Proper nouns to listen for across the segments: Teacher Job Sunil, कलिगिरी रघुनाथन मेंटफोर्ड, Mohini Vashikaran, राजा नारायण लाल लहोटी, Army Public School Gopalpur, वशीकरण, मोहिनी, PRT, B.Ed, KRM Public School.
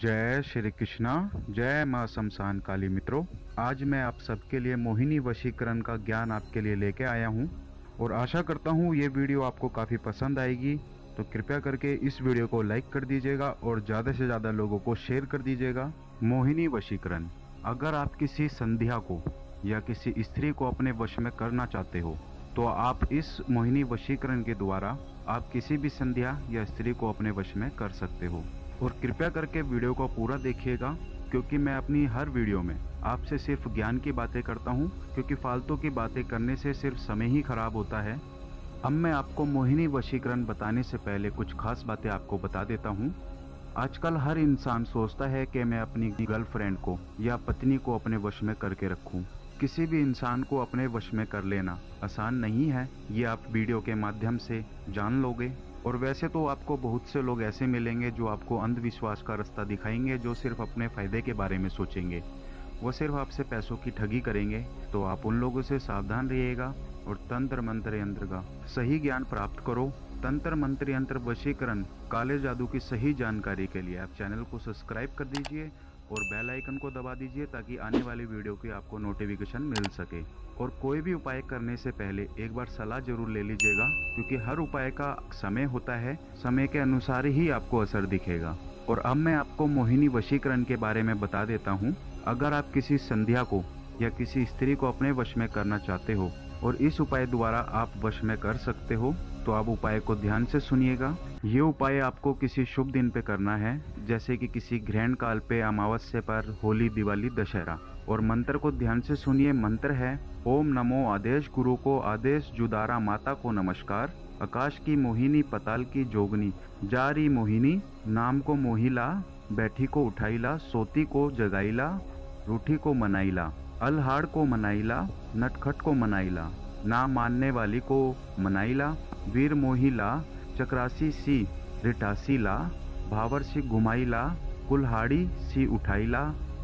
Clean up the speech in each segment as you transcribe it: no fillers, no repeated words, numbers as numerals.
जय श्री कृष्णा, जय माँ शमशान काली। मित्रों, आज मैं आप सबके लिए मोहिनी वशीकरण का ज्ञान आपके लिए लेके आया हूँ और आशा करता हूँ ये वीडियो आपको काफ़ी पसंद आएगी। तो कृपया करके इस वीडियो को लाइक कर दीजिएगा और ज़्यादा से ज़्यादा लोगों को शेयर कर दीजिएगा। मोहिनी वशीकरण, अगर आप किसी संध्या को या किसी स्त्री को अपने वश में करना चाहते हो तो आप इस मोहिनी वशीकरण के द्वारा आप किसी भी संध्या या स्त्री को अपने वश में कर सकते हो। और कृपया करके वीडियो को पूरा देखिएगा, क्योंकि मैं अपनी हर वीडियो में आपसे सिर्फ ज्ञान की बातें करता हूं, क्योंकि फालतू की बातें करने से सिर्फ समय ही खराब होता है। अब मैं आपको मोहिनी वशीकरण बताने से पहले कुछ खास बातें आपको बता देता हूं। आजकल हर इंसान सोचता है कि मैं अपनी गर्लफ्रेंड को या पत्नी को अपने वश में करके रखूँ। किसी भी इंसान को अपने वश में कर लेना आसान नहीं है, ये आप वीडियो के माध्यम से जान लोगे। और वैसे तो आपको बहुत से लोग ऐसे मिलेंगे जो आपको अंधविश्वास का रास्ता दिखाएंगे, जो सिर्फ अपने फ़ायदे के बारे में सोचेंगे, वो सिर्फ आपसे पैसों की ठगी करेंगे। तो आप उन लोगों से सावधान रहिएगा और तंत्र मंत्र यंत्र का सही ज्ञान प्राप्त करो। तंत्र मंत्र यंत्र वशीकरण काले जादू की सही जानकारी के लिए आप चैनल को सब्सक्राइब कर दीजिए और बेल आइकन को दबा दीजिए, ताकि आने वाली वीडियो की आपको नोटिफिकेशन मिल सके। और कोई भी उपाय करने से पहले एक बार सलाह जरूर ले लीजिएगा, क्योंकि हर उपाय का समय होता है, समय के अनुसार ही आपको असर दिखेगा। और अब मैं आपको मोहिनी वशीकरण के बारे में बता देता हूँ। अगर आप किसी संध्या को या किसी स्त्री को अपने वश में करना चाहते हो और इस उपाय द्वारा आप वश में कर सकते हो, तो आप उपाय को ध्यान से सुनिएगा। ये उपाय आपको किसी शुभ दिन पे करना है, जैसे कि किसी ग्रहण काल पे, अमावस्या पर, होली, दिवाली, दशहरा। और मंत्र को ध्यान से सुनिए। मंत्र है ओम नमो आदेश गुरु को आदेश जुदारा माता को नमस्कार, आकाश की मोहिनी पताल की जोगनी, जारी मोहिनी नाम को मोहिला, बैठी को उठाईला, सोती को जगाईला, रूठी को मनाईला, अलहाड़ को मनाईला, नटखट को मनाईला, ना मानने वाली को मनाईला, वीर मोहिला, चक्रासी सी रिटासीला, भावर सी घुमाईला, कुल्हाड़ी सी उठाईला,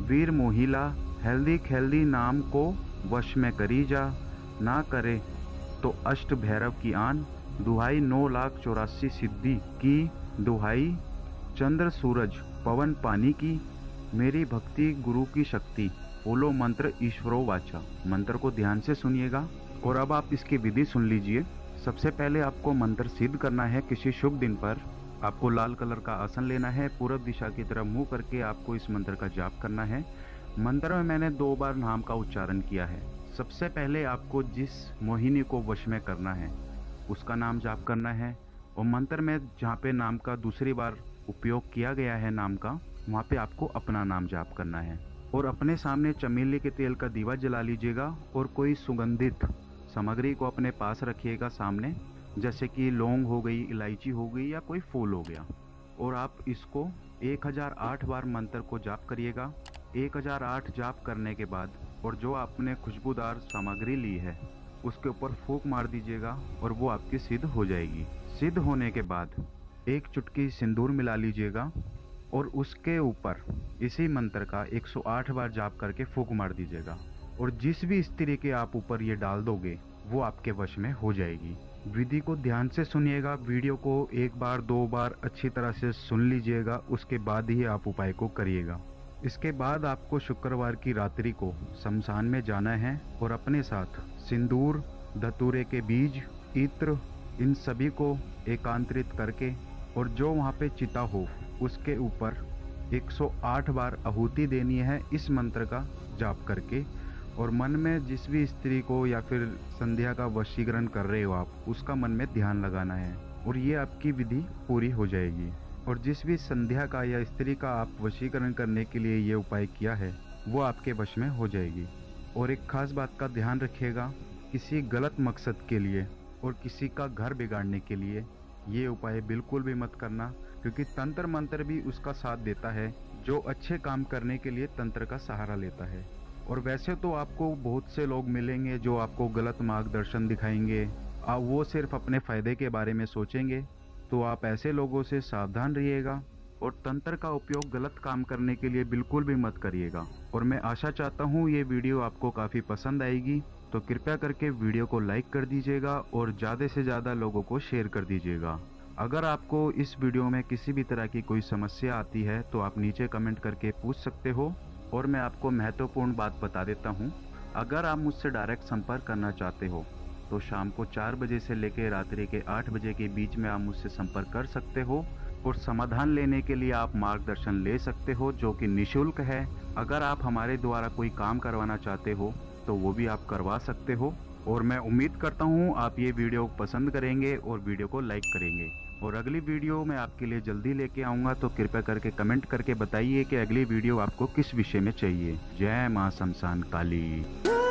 वीर मोहिला, हेल्दी खेल्दी नाम को वश में करी जा, ना करे तो अष्ट भैरव की आन, दुहाई 9,84,000 सिद्धि की दुहाई, चंद्र सूरज पवन पानी की, मेरी भक्ति गुरु की शक्ति, बोलो मंत्र ईश्वरो वाचा। मंत्र को ध्यान से सुनिएगा और अब आप इसकी विधि सुन लीजिए। सबसे पहले आपको मंत्र सिद्ध करना है। किसी शुभ दिन पर आपको लाल कलर का आसन लेना है, पूर्व दिशा की तरफ मुंह करके आपको इस मंत्र का जाप करना है। मंत्र में मैंने 2 बार नाम का उच्चारण किया है। सबसे पहले आपको जिस मोहिनी को वश में करना है उसका नाम जाप करना है, और मंत्र में जहाँ पे नाम का दूसरी बार उपयोग किया गया है नाम का, वहाँ पे आपको अपना नाम जाप करना है। और अपने सामने चमेली के तेल का दीवा जला लीजिएगा और कोई सुगंधित सामग्री को अपने पास रखिएगा सामने, जैसे कि लौंग हो गई, इलायची हो गई या कोई फूल हो गया। और आप इसको 1008 बार मंत्र को जाप करिएगा। 1008 जाप करने के बाद और जो आपने खुशबूदार सामग्री ली है उसके ऊपर फूंक मार दीजिएगा और वो आपकी सिद्ध हो जाएगी। सिद्ध होने के बाद 1 चुटकी सिंदूर मिला लीजिएगा और उसके ऊपर इसी मंत्र का 108 बार जाप करके फूंक मार दीजिएगा, और जिस भी स्त्री के आप ऊपर ये डाल दोगे वो आपके वश में हो जाएगी। विधि को ध्यान से सुनिएगा। वीडियो को 1 बार 2 बार अच्छी तरह से सुन लीजिएगा, उसके बाद ही आप उपाय को करिएगा। इसके बाद आपको शुक्रवार की रात्रि को शमशान में जाना है और अपने साथ सिंदूर, धतूरे के बीज, इत्र, इन सभी को एकांतरित करके और जो वहाँ पे चिता हो उसके ऊपर 108 बार आहूति देनी है इस मंत्र का जाप करके। और मन में जिस भी स्त्री को या फिर संध्या का वशीकरण कर रहे हो आप, उसका मन में ध्यान लगाना है और ये आपकी विधि पूरी हो जाएगी। और जिस भी संध्या का या स्त्री का आप वशीकरण करने के लिए ये उपाय किया है वो आपके वश में हो जाएगी। और एक ख़ास बात का ध्यान रखिएगा, किसी गलत मकसद के लिए और किसी का घर बिगाड़ने के लिए ये उपाय बिल्कुल भी मत करना, क्योंकि तंत्र मंत्र भी उसका साथ देता है। जो अच्छे काम करने के लिए तंत्र का सहारा लेता है। और वैसे तो आपको बहुत से लोग मिलेंगे जो आपको गलत मार्गदर्शन दिखाएंगे, वो सिर्फ अपने फ़ायदे के बारे में सोचेंगे। तो आप ऐसे लोगों से सावधान रहिएगा और तंत्र का उपयोग गलत काम करने के लिए बिल्कुल भी मत करिएगा। और मैं आशा चाहता हूँ ये वीडियो आपको काफ़ी पसंद आएगी। तो कृपया करके वीडियो को लाइक कर दीजिएगा और ज़्यादा से ज़्यादा लोगों को शेयर कर दीजिएगा। अगर आपको इस वीडियो में किसी भी तरह की कोई समस्या आती है तो आप नीचे कमेंट करके पूछ सकते हो। और मैं आपको महत्वपूर्ण बात बता देता हूँ, अगर आप मुझसे डायरेक्ट संपर्क करना चाहते हो तो शाम को 4 बजे से लेकर रात्रि के 8 बजे के बीच में आप मुझसे संपर्क कर सकते हो और समाधान लेने के लिए आप मार्गदर्शन ले सकते हो जो कि निःशुल्क है। अगर आप हमारे द्वारा कोई काम करवाना चाहते हो तो वो भी आप करवा सकते हो। और मैं उम्मीद करता हूँ आप ये वीडियो पसंद करेंगे और वीडियो को लाइक करेंगे। और अगली वीडियो मैं आपके लिए जल्दी लेके आऊँगा, तो कृपया करके कमेंट करके बताइए कि अगली वीडियो आपको किस विषय में चाहिए। जय माँ शमशान काली।